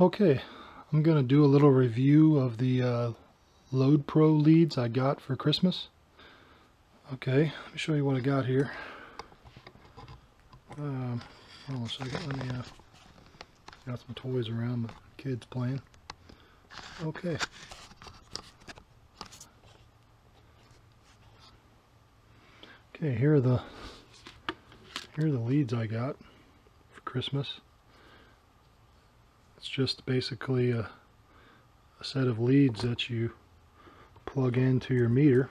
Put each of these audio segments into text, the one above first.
Okay, I'm going to do a little review of the LoadPro leads I got for Christmas. Okay, let me show you what I got here. Hold on a second, let me got some toys around, the kids playing. Okay. Okay, here are the leads I got for Christmas. It's just basically a set of leads that you plug into your meter.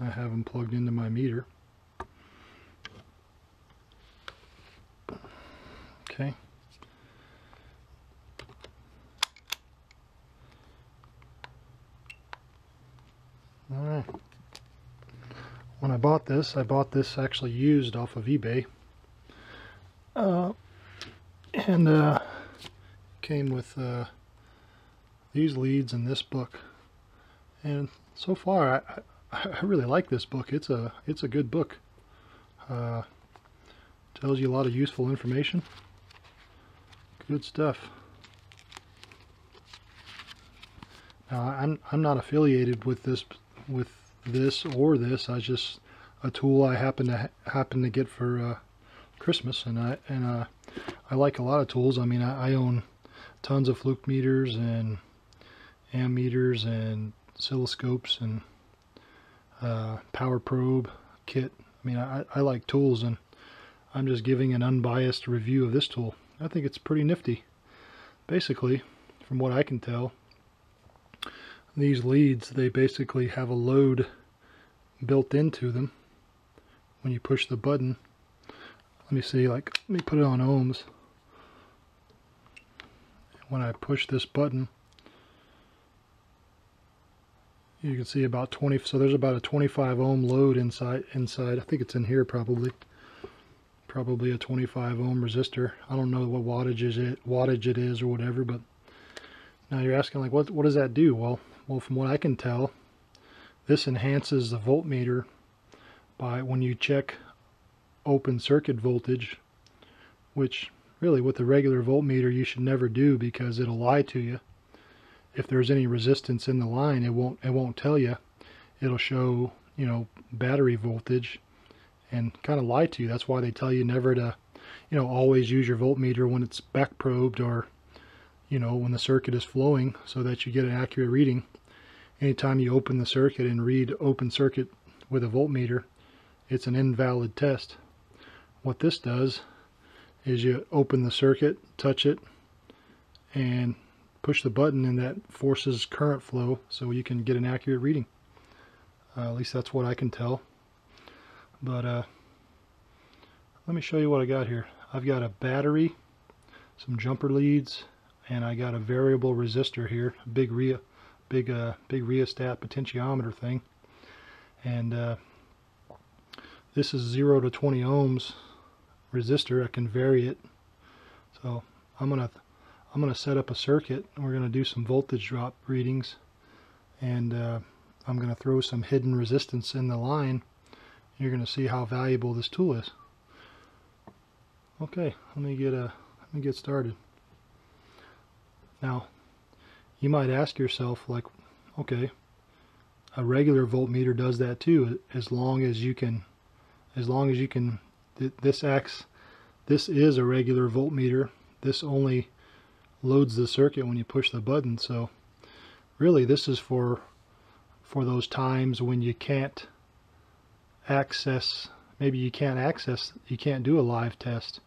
I have them plugged into my meter. Okay. Alright. When I bought this actually used off of eBay. Came with these leads in this book, and so far I really like this book. It's a good book. Tells you a lot of useful information. Good stuff. Now I'm not affiliated with this. I just a tool I happen to get for Christmas, and I like a lot of tools. I mean, I own tons of fluke meters and ammeters and oscilloscopes and power probe kit. I mean, I like tools, and I'm just giving an unbiased review of this tool. I think it's pretty nifty. Basically, from what I can tell, these leads, they basically have a load built into them. When you push the button, let me see, like, let me put it on ohms. When I push this button, you can see about 20, so there's about a 25 ohm load inside. I think it's in here probably a 25 ohm resistor. I don't know what wattage it is or whatever, but now you're asking, like, what does that do? Well, from what I can tell, this enhances the voltmeter by when you check open circuit voltage, which really with the regular voltmeter you should never do, because it'll lie to you. If there's any resistance in the line, it won't tell you. It'll show, you know, battery voltage and kind of lie to you. That's why they tell you never to, you know, always use your voltmeter when it's back probed, or, you know, when the circuit is flowing, so that you get an accurate reading. Anytime you open the circuit and read open circuit with a voltmeter, it's an invalid test. What this does is you open the circuit, touch it, and push the button, and that forces current flow so you can get an accurate reading. At least that's what I can tell. But let me show you what I got here. I've got a battery, some jumper leads, and I got a variable resistor here, a big rheostat potentiometer thing. And this is 0 to 20 ohms resistor. I can vary it. So I'm gonna set up a circuit, and we're gonna do some voltage drop readings, and I'm gonna throw some hidden resistance in the line. You're gonna see how valuable this tool is. Okay, let me get started. Now, you might ask yourself, like, okay, a regular voltmeter does that too, as long as you can. This is a regular voltmeter. This only loads the circuit when you push the button. So really this is for those times when you can't access, maybe you can't do a live test.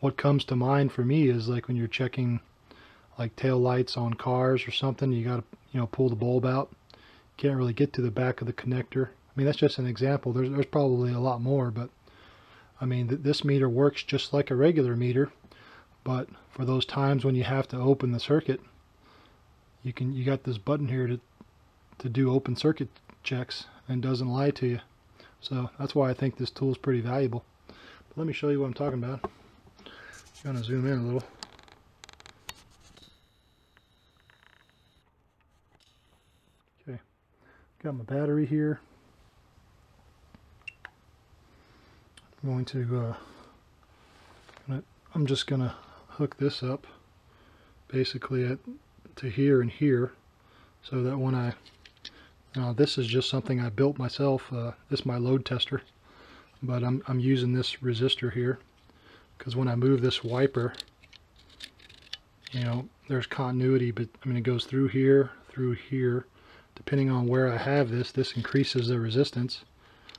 What comes to mind for me is, like, when you're checking, like, tail lights on cars or something, you gotta, you know, pull the bulb out. Can't really get to the back of the connector. I mean, that's just an example. There's probably a lot more, but I mean, this meter works just like a regular meter, but for those times when you have to open the circuit, you got this button here to do open circuit checks, and doesn't lie to you. So that's why I think this tool is pretty valuable. But let me show you what I'm talking about. I'm gonna zoom in a little. Okay, got my battery here. I'm going to I'm just gonna hook this up basically at to here and here, so that when I, now this is just something I built myself, this is my load tester, but I'm using this resistor here because when I move this wiper, you know, there's continuity, but I mean it goes through here, depending on where I have this, this increases the resistance.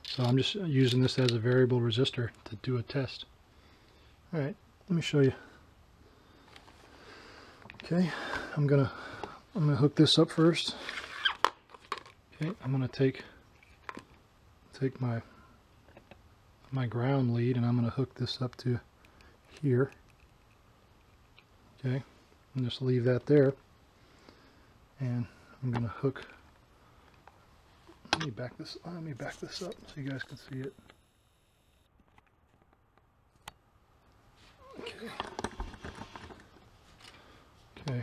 So I'm just using this as a variable resistor to do a test. All right, let me show you. Okay, I'm gonna hook this up first. Okay, I'm gonna take my ground lead, and I'm gonna hook this up to here. Okay, and just leave that there. And I'm gonna hook. Let me back this up so you guys can see it. Okay. Okay.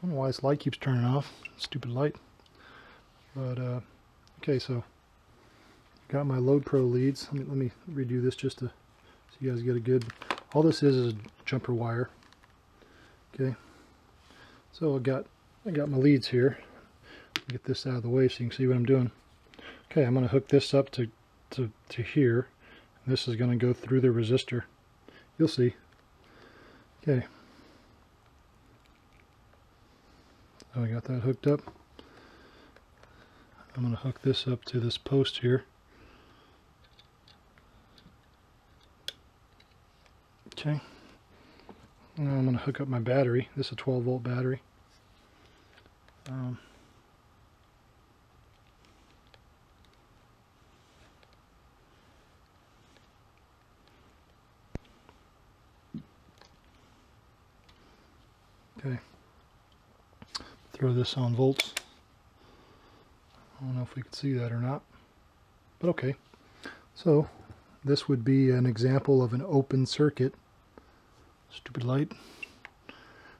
Don't know why this light keeps turning off. Stupid light. But okay, so got my LoadPro leads. Let me redo this just to so you guys get a good. All this is jumper wire. Okay. So I got my leads here. Get this out of the way so you can see what I'm doing. Okay, I'm going to hook this up to here. And this is going to go through the resistor. You'll see. Okay. So I got that hooked up. I'm going to hook this up to this post here. Okay. Now I'm going to hook up my battery. This is a 12 volt battery. Okay, throw this on volts. I don't know if we could see that or not, but okay. So this would be an example of an open circuit. Stupid light.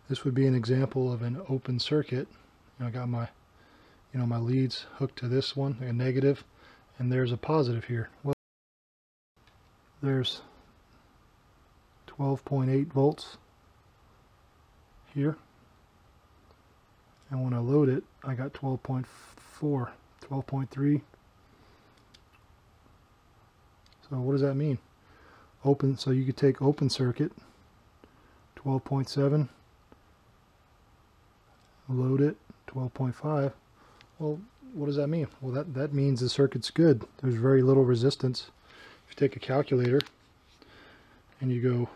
This would be an example of an open circuit. And I got my, you know, my leads hooked to this one, a negative, and there's a positive here. Well, there's 12.8 volts. Here, and when I load it, I got 12.4, 12.3. So what does that mean? Open, so you could take open circuit, 12.7, load it, 12.5. Well, what does that mean? Well, that means the circuit's good. There's very little resistance. If you take a calculator and you go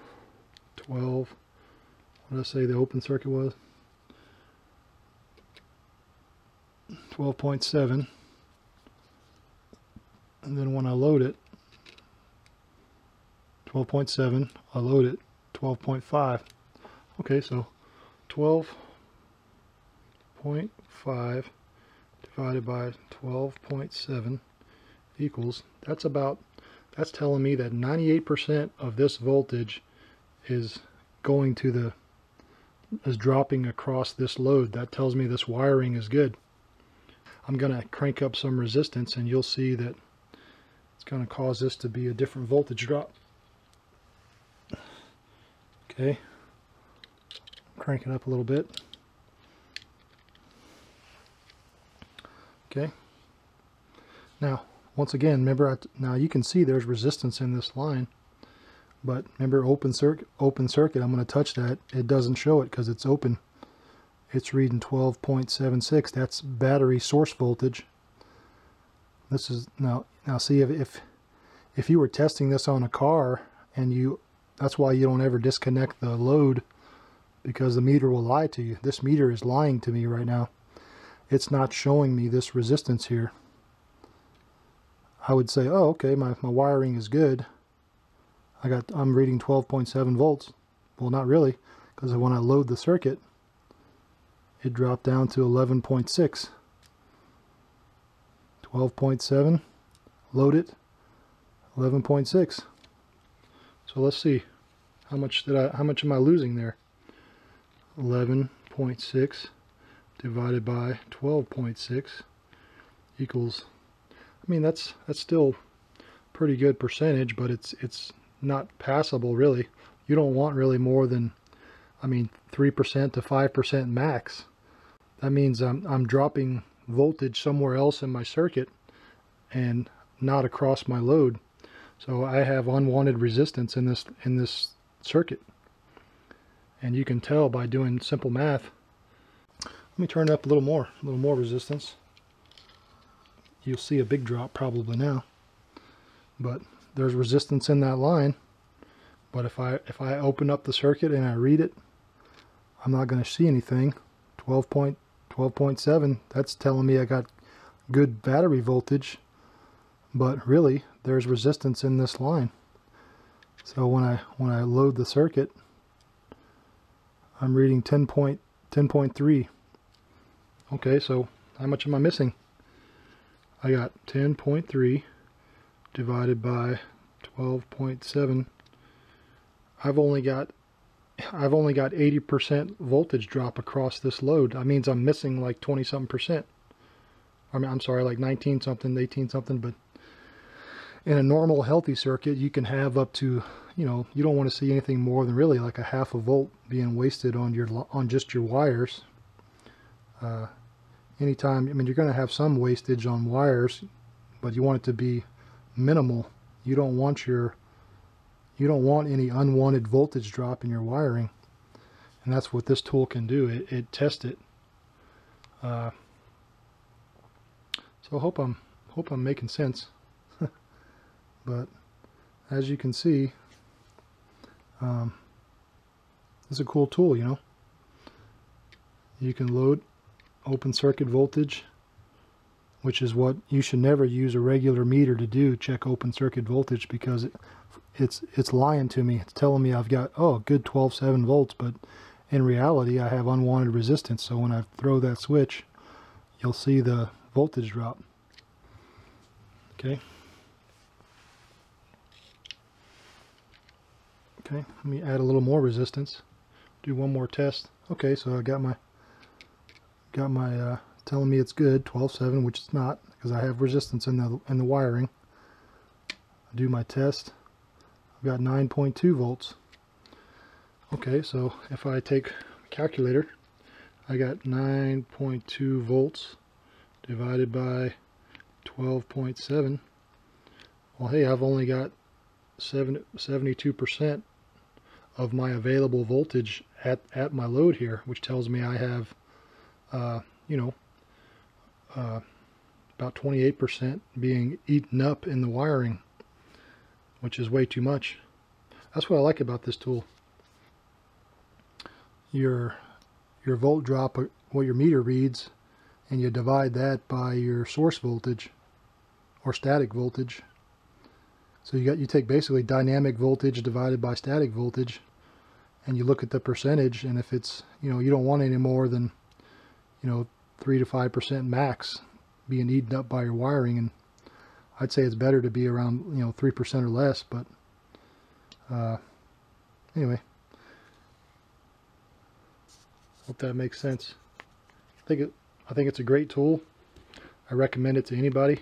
12, what did I say the open circuit was? 12.7. And then when I load it, 12.7, I load it, 12.5. Okay, so 12.5 divided by 12.7 equals, that's telling me that 98% of this voltage is going to the, is dropping across this load. That tells me this wiring is good. I'm going to crank up some resistance and you'll see that it's going to cause this to be a different voltage drop. Okay, crank it up a little bit. Okay, now once again, remember now you can see there's resistance in this line. But remember, open circuit, I'm going to touch that. It doesn't show it because it's open. It's reading 12.76. That's battery source voltage. This is now see if you were testing this on a car, and you, that's why you don't ever disconnect the load, because the meter will lie to you. This meter is lying to me right now. It's not showing me this resistance here. I would say, oh, okay, my wiring is good. I'm reading 12.7 volts. Well, not really, because when I load the circuit, it dropped down to 11.6. 12.7, load it, 11.6. So let's see, how much am I losing there? 11.6 divided by 12.6 equals, I mean, that's still pretty good percentage, but it's not passable really. You don't want really more than I mean 3% to 5% max. That means I'm dropping voltage somewhere else in my circuit and not across my load. So I have unwanted resistance in this circuit. And you can tell by doing simple math. Let me turn it up a little more resistance. You'll see a big drop probably now. But there's resistance in that line. But if I open up the circuit and I read it, I'm not going to see anything. 12.7, that's telling me I got good battery voltage, but really there's resistance in this line. So when I load the circuit, I'm reading 10.3. Okay, so how much am I missing? I got 10.3 divided by 12.7. I've only got 80% voltage drop across this load. That means I'm missing like 20-something%. I mean, I'm sorry, like 19-something, 18-something, but in a normal healthy circuit, you can have up to, you know, you don't want to see anything more than really like a half a volt being wasted on just your wires. Anytime, I mean, you're going to have some wastage on wires, but you want it to be minimal. You don't want any unwanted voltage drop in your wiring, and that's what this tool can do. It tests it. So I hope I'm making sense. But as you can see, it's a cool tool. You know, you can load open circuit voltage, which is what you should never use a regular meter to do. Check open circuit voltage, because it's lying to me. It's telling me I've got, oh, good 12.7 volts, but in reality I have unwanted resistance. So when I throw that switch, you'll see the voltage drop. Okay, let me add a little more resistance, do one more test. Okay, so I got my telling me it's good 12.7, which it's not, because I have resistance in the wiring. I do my test. I've got 9.2 volts. Okay, so if I take a calculator, I got 9.2 volts divided by 12.7. Well, hey, I've only got 72% of my available voltage at my load here, which tells me I have, you know, about 28% being eaten up in the wiring, which is way too much. That's what I like about this tool. Your volt drop, what your meter reads, and you divide that by your source voltage or static voltage. So you take basically dynamic voltage divided by static voltage, and you look at the percentage, and if it's, you know, you don't want any more than, you know, 3 to 5% max being eaten up by your wiring, and I'd say it's better to be around, you know, 3% or less. But anyway, hope that makes sense. I think it's a great tool. I recommend it to anybody,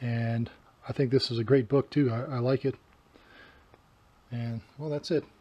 and I think this is a great book too. I like it. And well, that's it.